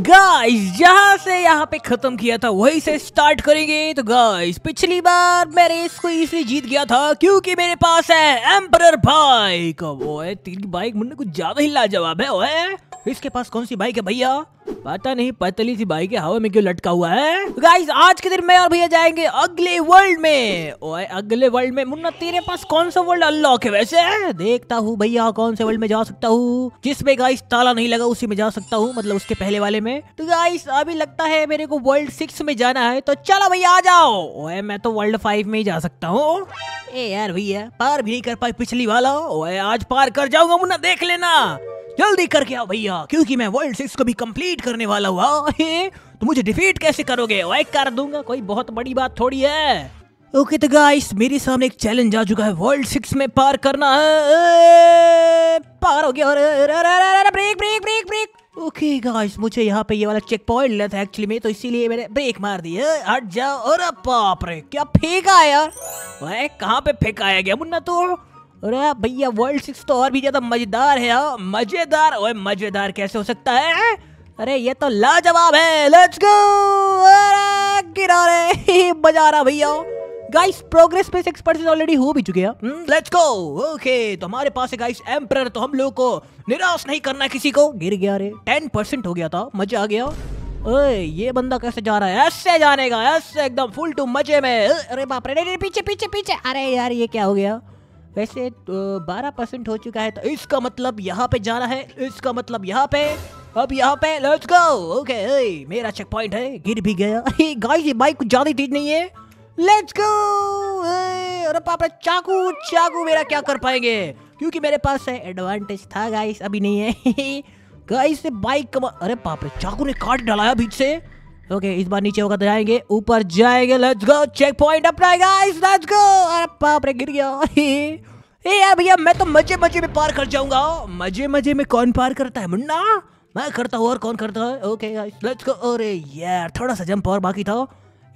Guys जहाँ से यहाँ पे खत्म किया था वहीं से स्टार्ट करेंगे। तो गाइस पिछली बार मैं रेस को इसे जीत गया था क्योंकि मेरे पास है एम्परर बाइक। ओए तेरी बाइक मुन्ने कुछ ज्यादा ही लाजवाब है। ओए इसके पास कौन सी बाइक है भैया? पता नहीं पतली सी बाइक है, हवा में क्यों लटका हुआ है। गाइस आज के दिन मैं और भैया जाएंगे अगले वर्ल्ड में। ओए अगले वर्ल्ड में मुन्ना तेरे पास कौन सा वर्ल्ड अनलॉक है? वैसे देखता हूँ भैया कौन से वर्ल्ड में जा सकता हूँ। जिसमें गाइस ताला नहीं लगा उसी में जा सकता हूँ, मतलब उसके पहले वाले में। तो गाइस अभी लगता है मेरे को वर्ल्ड 6 में जाना है, तो चलो भैया आ जाओ। ओए मैं तो वर्ल्ड 5 में ही जा सकता हूँ। ए यार भैया पार भी नहीं कर पाए पिछली वाला। ओए आज पार कर जाऊंगा मुन्ना, देख लेना। जल्दी करके आओ भैया क्योंकि मैं वर्ल्ड 6 को भी कंप्लीट करने वाला हुआ। तो मुझे डिफीट कैसे करोगे? ओए कर दूंगा, कोई बहुत बड़ी बात थोड़ी है। ओके तो गाइस मेरे सामने एक चैलेंज आ चुका है, वर्ल्ड 6 में पार करना है। पार हो गया। Break break break break. Okay guys मुझे यहाँ पे ये वाला चेक पॉइंट लगा था एक्चुअली में, तो इसीलिए मैंने ब्रेक मार दी है। हट जाओ। अरे बाप रे क्या फेंका है यार। ओए कहाँ पे फेंकाया गया मुन्ना तो? अरे भैया वर्ल्ड 6 तो और भी ज्यादा मजेदार है। मजेदार? ओए मजेदार कैसे हो सकता है? अरे ये तो लाजवाब है। Let's go. अरे गिरा रे मजा आ रहा भैया। गाइस प्रोग्रेस पे 6% ऑलरेडी हो भी चुके हैं। Let's go. ओके तो हमारे पास है गाइस एम्परर, तो हम लोग को निराश नहीं करना किसी को। गिर गया रे, 10% हो गया था। मजा आ गया। ओए ये बंदा कैसे जा रहा है? ऐसे जाने का, ऐसे एकदम फुल टू मजे में। अरे बाप रे पीछे पीछे पीछे। अरे यार ये क्या हो गया? वैसे तो 12% हो चुका है, तो इसका मतलब यहाँ पे जाना है। इसका मतलब यहाँ पे, अब यहाँ पे। Let's go. ओके मेरा चेक पॉइंट है। गिर भी गया। गाइस ये बाइक कुछ ज्यादा तेज नहीं है। Let's go. अरे पाप रे चाकू चाकू मेरा क्या कर पाएंगे क्योंकि मेरे पास है एडवांटेज था गाइस, अभी नहीं है। गाइस ये बाइक कमा। अरे पाप रे चाकू ने काट डाला बीच से। ओके इस बार नीचे होगा तो जाएंगे, ऊपर जाएंगे। Let's go. चेक पॉइंट अपना है गाइस। Let's go. अरे बाप रे गिर गया। ए यार भैया मैं तो मजे मजे में पार कर जाऊंगा। मजे मजे में कौन पार करता है मुन्ना? मैं करता हूँ। और कौन करता है? Okay guys let's go. अरे यार थोड़ा सा जंप और बाकी था,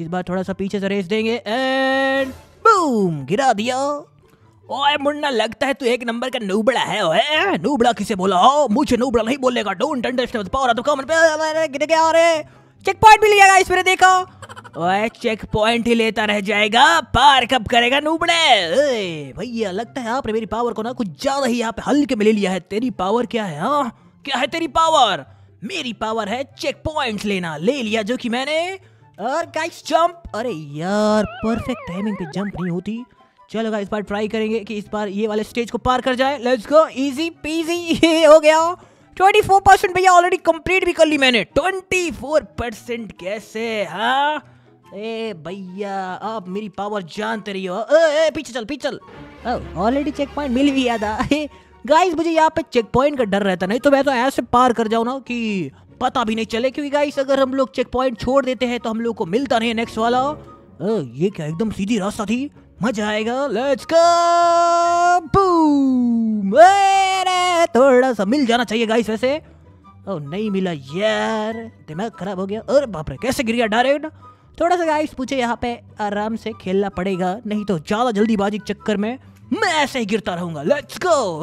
इस बार थोड़ा सा पीछे से रेस देंगे एंड बूम गिरा दिया। ओए मुन्ना लगता है तू एक नंबर का नूबड़ा है। ओए नूबड़ा किसे बोला? मुझे नूबड़ा नहीं बोलेगा। डोंट अंडरस्टैंड पावर तो कॉमन पे गिर गया। अरे चेक पॉइंट भी लिया गाइस मैंने, देखो। ओए चेक पॉइंट ही लेता रह जाएगा, पार कब करेगा नूबड़े? भैया लगता है आपने मेरी पावर को ना कुछ ज्यादा ही यहाँ पे हल्के में ले लिया है। तेरी पावर क्या है? हाँ क्या है तेरी पावर? मेरी पावर है चेक पॉइंट लेना, ले लिया जो कि मैंने। और गाइस जंप। अरे यार परफेक्ट टाइमिंग पे जंप नहीं होती। चलो गाइस इस बार ट्राई करेंगे कि इस बार ये वाले स्टेज को पार कर जाए। Let's go. इजी पीजी हो गया। 24% भैया ऑलरेडी कंप्लीट भी कर ली मैंने। 24% कैसे? हाँ ए भैया आप मेरी पावर जानते रही हो। पीछे चल पीछे चल। ऑलरेडी चेक पॉइंट मिल भी गया था। गाइस मुझे यहाँ पे चेक पॉइंट का डर रहता, नहीं तो मैं तो ऐसे पार कर जाऊँ ना कि पता भी नहीं चले। क्योंकि गाइस अगर हम लोग चेक पॉइंट छोड़ देते हैं तो हम लोग को मिलता नहीं नेक्स्ट वाला। ये क्या एकदम सीधी रास्ता थी। मजा आएगा। Let's go. बूम। थोड़ा सा मिल जाना चाहिए गाइस। वैसे ओ नहीं मिला यार, दिमाग खराब हो गया। अरे बाप रे कैसे गिर गया डायरेक्ट। थोड़ा सा गाइस मुझे यहाँ पे आराम से खेलना पड़ेगा, नहीं तो ज्यादा जल्दीबाजी के चक्कर में मैं ऐसे ही गिरता रहूंगा। Let's go.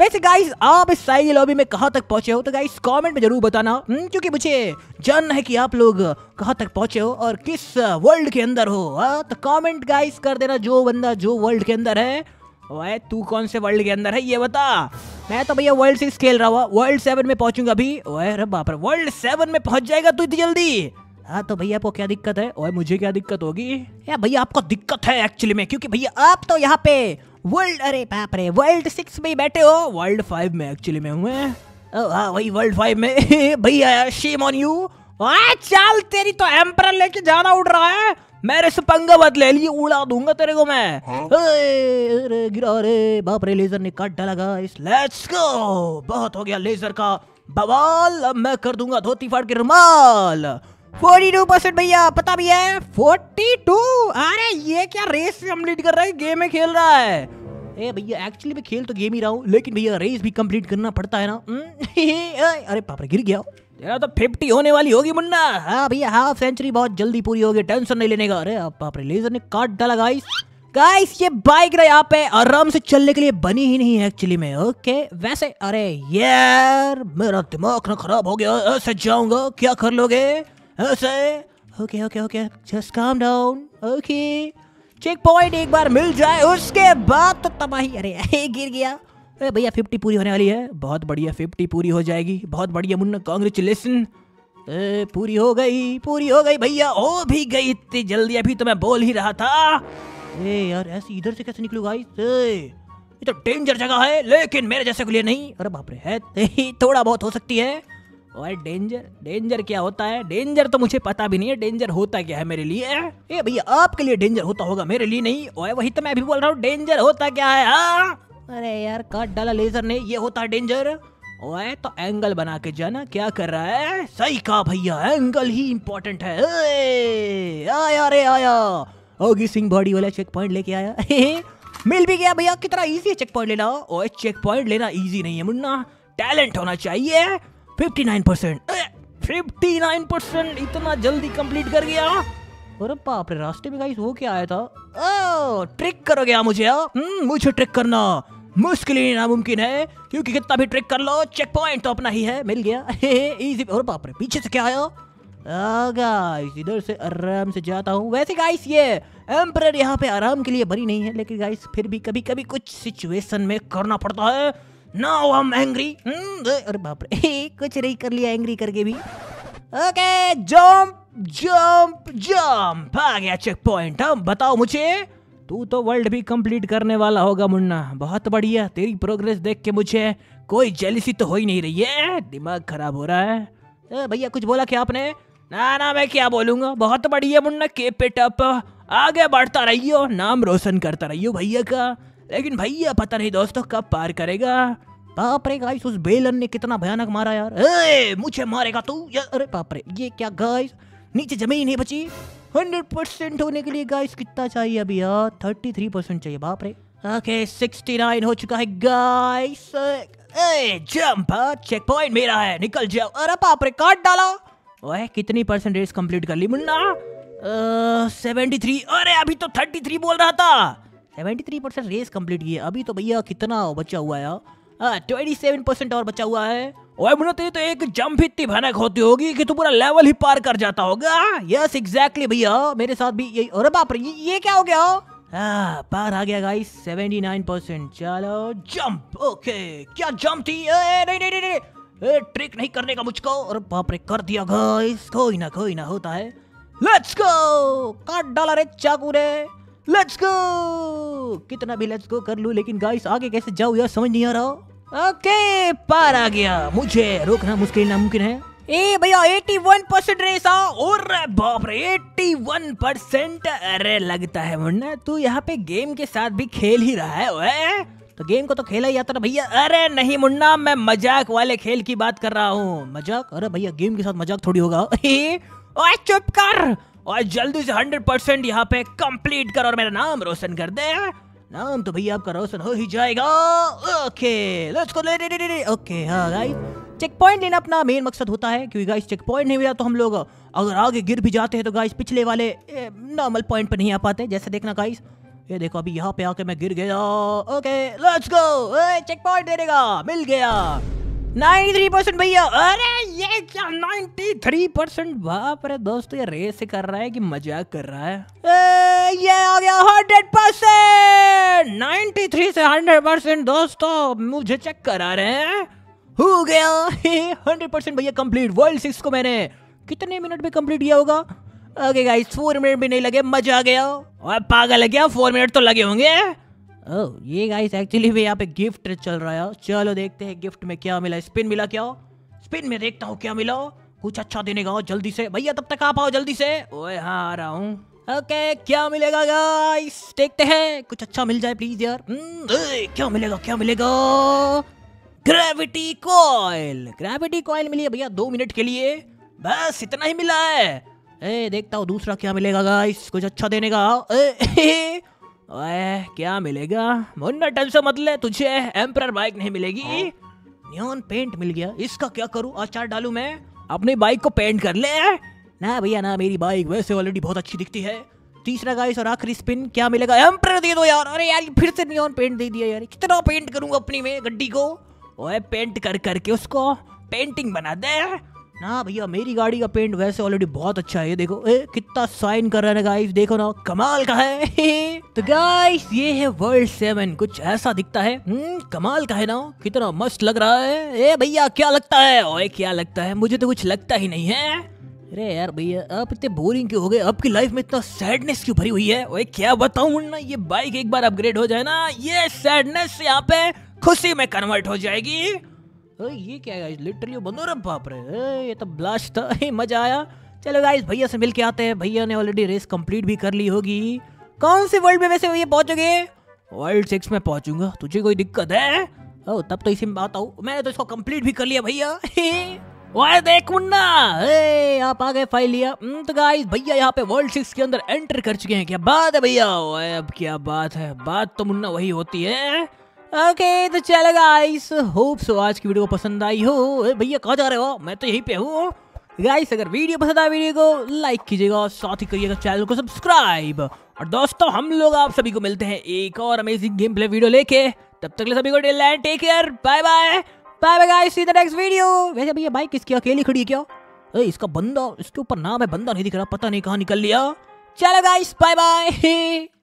वैसे गाइस आप इस साइकिल लॉबी में कहाँ तक पहुँचे हो तो गाइस कमेंट में जरूर बताना, क्योंकि मुझे जानना है कि आप लोग कहाँ तक पहुँचे हो और किस वर्ल्ड के अंदर हो। तो कमेंट गाइस कर देना, जो बंदा जो वर्ल्ड के अंदर है। ओए तू कौन से वर्ल्ड के अंदर है ये बता। मैं तो भैया वर्ल्ड 6 खेल रहा हुआ, वर्ल्ड 7 में पहुंचूंगा अभी। ओए अरे बाप रे वर्ल्ड 7 में पहुंच जाएगा तू इतनी जल्दी? हाँ तो भैया आपको क्या दिक्कत है? ओए मुझे क्या दिक्कत होगी? यार भैया आपको दिक्कत है एक्चुअली में, क्योंकि भैया आप तो यहाँ पे वर्ल्ड अरे बाप रे वर्ल्ड 6 में बैठे हो। वर्ल्ड 5 में एक्चुअली में हुए। हाँ वही वर्ल्ड 5 में। भैया शेम ऑन यू। चल तेरी तो एम्परर लेके जाना उड़ रहा है। मेरे से पंगा मत ले लिए, उड़ा दूंगा तेरे को मैं। अरे गिरा रे बाप रे लेजर ने काट डाला गाइस। लेट्स गो। बहुत हो गया लेजर का बवाल, अब मैं कर दूंगा धोती फाड़ के रुमाल। 42% भैया पता भी है 42। अरे ये क्या रेस कंप्लीट कर रहा है, गेम में खेल रहा है। ए भैया एक्चुअली मैं खेल तो गेम ही रहा हूँ, लेकिन भैया रेस भी कंप्लीट करना पड़ता है ना। अरे बाप रे गिर गया। तेरा तो 50 होने वाली होगी मुन्ना। हाँ भैया हाफ सेंचुरी बहुत जल्दी पूरी होगी, टेंशन नहीं लेने का। अरे बाप रे लेजर ने काट डाला गाइस। गाइस ये बाइक ना यहाँ पे आराम से चलने के लिए बनी ही नहीं है एक्चुअली में। ओके वैसे अरे यार मेरा दिमाग ना खराब हो गया, ऐसे जाऊंगा क्या कर लोगे ऐसे। Okay okay okay just calm down. Okay check point एक बार मिल जाए उसके बाद तो तबाही। अरे गिर गया। अरे भैया 50 पूरी होने वाली है, बहुत बढ़िया 50 पूरी हो जाएगी, बहुत बढ़िया मुन्ना, कांग्रेचुलेसन। पूरी हो गई, पूरी हो गई भैया, हो भी गई इतनी जल्दी, अभी तो मैं बोल ही रहा था। ए यार ऐसे इधर से कैसे निकलूंगा, ये तो डेंजर जगह है लेकिन मेरे जैसे के लिए नहीं। अरे बाप रे है थोड़ा बहुत हो सकती है। और डेंजर डेंजर क्या होता है, डेंजर तो मुझे पता भी नहीं है डेंजर होता क्या है मेरे लिए। ए भैया आपके लिए डेंजर होता होगा, मेरे लिए नहीं। और वही तो मैं अभी बोल रहा हूँ डेंजर होता क्या है। अरे यार काट डाला लेजर ने, ये होता है डेंजर। ओए तो एंगल बना के जाना, क्या कर रहा है। सही कहा भैया एंगल ही इम्पोर्टेंट है। आया रे आया, ओगी सिंह बॉडी वाला चेक पॉइंट लेके आया। मिल भी गया भैया, कितना इजी है चेक पॉइंट लेना। ओए चेक पॉइंट लेना इजी नहीं है मुन्ना, टैलेंट होना चाहिए। 59% इतना जल्दी कंप्लीट कर गया। अरे बाप रे रास्ते में गाइस वो क्या आया था। ओ ट्रिक करोगे आप मुझे, मुझे ट्रिक करना मुश्किल ही नामुमकिन है, क्योंकि कितना भी ट्रिक कर लो चेक पॉइंट तो अपना ही है। मिल गया इजी। और बाप रे पीछे से क्या आया। गाइस इधर से आराम से जाता हूँ। वैसे गाइस ये एम्परर यहाँ पे आराम के लिए बनी नहीं है, लेकिन गाइस फिर भी कभी कभी कुछ सिचुएशन में करना पड़ता है। Now I am angry. अरे बाप रे कुछ नहीं कर लिया एंग्री करके भी। ओके जम्प जम्प जम्प, आ गया चेक पॉइंट। अब बताओ मुझे, तू तो वर्ल्ड भी कंप्लीट करने वाला होगा मुन्ना, बहुत बढ़िया। तेरी प्रोग्रेस देख के मुझे कोई जेलिसी तो हो ही नहीं रही है, दिमाग खराब हो रहा है। भैया कुछ बोला क्या आपने। ना ना मैं क्या बोलूँगा, बहुत बढ़िया मुन्ना, कीप इट अप, आगे बढ़ता रहियो, नाम रोशन करता रहियो भैया का। लेकिन भैया पता नहीं दोस्तों कब पार करेगा। बाप रे गाइस उस बेलन ने कितना भयानक मारा यार। मुझे मारेगा तू। अरे बाप रे ये क्या गाइस, नीचे जमीन नहीं बची। 100% होने के लिए गाइस कितना चाहिए अभी यार, 33% चाहिए। बाप रे ओके 69 हो चुका है गाइस। ए जंप, चेक पॉइंट मेरा है, निकल जाओ। अरे बाप रे काट डाला। ओए कितनी परसेंटेज कंप्लीट कर ली मुन्ना। 73। अरे अभी तो 33 बोल रहा था। 73% रेस कंप्लीट की है अभी तो भैया। कितना बचा हुआ है यार, 27% और बचा हुआ है। ओए मुन्ना तेरी तो एक जंप इतनी भयानक होती होगी कि तू पूरा लेवल ही पार कर जाता होगा। यस एग्जैक्टली भैया, मेरे साथ भी यही। अरे बाप रे ये क्या हो गया। पार आ गया गाइस 79%। चलो जंप। ओके क्या जंप थी। नहीं नहीं नहीं, नहीं। ट्रिक नहीं करने का मुझको। और बाप रे कर दिया गाइस, कोई ना होता है। लेट्स गो, काट डाला रे चाकू रे। लेट्स गो, कितना भी लेट्स गो कर लूं लेकिन गाइस आगे कैसे जाऊं यार समझ नहीं आ रहा। ओके पार आ गया, मुझे रोकना मुश्किल नामुमकिन है। ए भैया 81% रेसा। और बाप रे 81%। अरे लगता है मुन्ना तू यहाँ पे गेम के साथ भी खेल ही रहा है। ओए तो गेम को तो खेला ही आता ना भैया। अरे नहीं मुन्ना मैं मजाक वाले खेल की बात कर रहा हूँ। मजाक, अरे भैया गेम के साथ मजाक थोड़ी होगा। ओए चुप कर और जल्दी से 100% यहाँ पे कंप्लीट कर और मेरा नाम रोशन कर दे। नाम तो भैया आपका रोशन हो ही जाएगा। Okay let's go. ओके हाँ गाइस चेक पॉइंट लेना अपना मेन मकसद होता है, क्योंकि गाइस चेक पॉइंट नहीं मिला तो हम लोग अगर आगे गिर भी जाते हैं तो गाइस पिछले वाले नॉर्मल पॉइंट पर नहीं आ पाते। जैसे देखना गाइस ये देखो अभी यहाँ पे आके मैं गिर गया। Okay let's go, check point दे देगा। मिल गया 93% भैया। अरे ये क्या 93%। बाप रे दोस्तों ये रेस कर रहा है कि मजाक कर रहा है। ये आ गया 100%। 93 से 100% दोस्तों मुझे चेक करा रहे हैं। हो गया 100% भैया कंप्लीट। वर्ल्ड 6 को मैंने कितने मिनट में कंप्लीट किया होगा। ओके गाइस 4 मिनट भी नहीं लगे। मजा आ गया। और पागल है क्या, 4 मिनट तो लगे होंगे। ओह ये गाइस एक्चुअली भी यहाँ पे गिफ्ट चल रहा है। चलो देखते हैं गिफ्ट में क्या मिला। स्पिन मिला क्या, स्पिन में देखता हूँ क्या मिला। कुछ अच्छा देने का हो जल्दी से भैया, तब तक आप आओ जल्दी से। ओए हाँ आ रहा हूँ। ओके क्या मिलेगा गाइस, देखते हैं कुछ अच्छा मिल जाए प्लीज यार। क्या मिलेगा क्या मिलेगा। ग्रेविटी कॉइल, ग्रेविटी कॉइल मिली है भैया 2 मिनट के लिए, बस इतना ही मिला है। देखता हूँ दूसरा क्या मिलेगा गाइस, कुछ अच्छा देने का। ओए क्या मिलेगा मुन्ना, टेंशन मत ले, तुझे एम्परर बाइक नहीं मिलेगी। न्यून पेंट मिल गया, इसका क्या करूं, अचार डालूं मैं, अपनी बाइक को पेंट कर ले। ना भैया ना, मेरी बाइक वैसे ऑलरेडी बहुत अच्छी दिखती है। तीसरा गाइस और आखिरी स्पिन, क्या मिलेगा? एम्पर दे दो यार। अरे यार फिर से नियॉन पेंट दे दिया यार, कितना पेंट करूंगा अपनी में गड्डी को। ओए पेंट कर करके उसको पेंटिंग बना दे ना भैया। मेरी गाड़ी का पेंट वैसे ऑलरेडी बहुत अच्छा है, ये देखो कितना साइन कर रहा है गाइस, देखो ना कमाल का है। तो गाइस ये है वर्ल्ड 7, कुछ ऐसा दिखता है। कमाल का है ना, कितना मस्त लग रहा है। ए भैया क्या लगता है? ओए क्या लगता है? मुझे तो कुछ लगता ही नहीं है। अरे यार भैया आप इतने बोरिंग क्यों हो गए? आपकी लाइफ में इतना सैडनेस क्यों भरी हुई है? ओए क्या बताऊं ना, ये बाइक एक बार अपग्रेड हो जाए ना, ये सैडनेस यहाँ पे खुशी में कन्वर्ट हो जाएगी। ये क्या गाइस, लिटरली बंदोरा, बाप रे ये तो ब्लास्ट था। मजा आया। चलो गाइस भैया से मिल के आते हैं, भैया ने ऑलरेडी रेस कंप्लीट भी कर ली होगी। कौन से वर्ल्ड में वैसे भैया पहुंचोगे? वर्ल्ड 6 में पहुंचूंगा, तुझे कोई दिक्कत है? ओ तब तो इसी में बात आऊ, मैंने तो इसको कंप्लीट भी कर लिया भैया। ओए देख मुन्ना, आप आ गए फाइल लिया। तो गाइस भैया यहाँ पे वर्ल्ड 6 के अंदर एंटर कर चुके हैं। क्या बात है भैया, ओए अब क्या बात है, बात तो मुन्ना वही होती है। ओके तो चलो गाइस, होप सो आज की वीडियो पसंद आई हो। भैया कहाँ जा रहे हो? मैं तो यहीं पे हूँ गाइस। अगर वीडियो पसंद आए वीडियो को लाइक कीजिएगा और साथ ही करिएगा चैनल को सब्सक्राइब। और दोस्तों हम लोग आप सभी को मिलते हैं एक और अमेजिंग गेम प्ले वीडियो लेके। तब तक ले सभी को till then take care, bye bye bye guys, see the next video. वैसे भैया बाइक किसकी अकेली खड़ी है क्या? अरे इसका बंदा, इसके ऊपर नाम है, बंदा नहीं दिख रहा, पता नहीं कहाँ निकल लिया। चलो गाइस बाय बाय।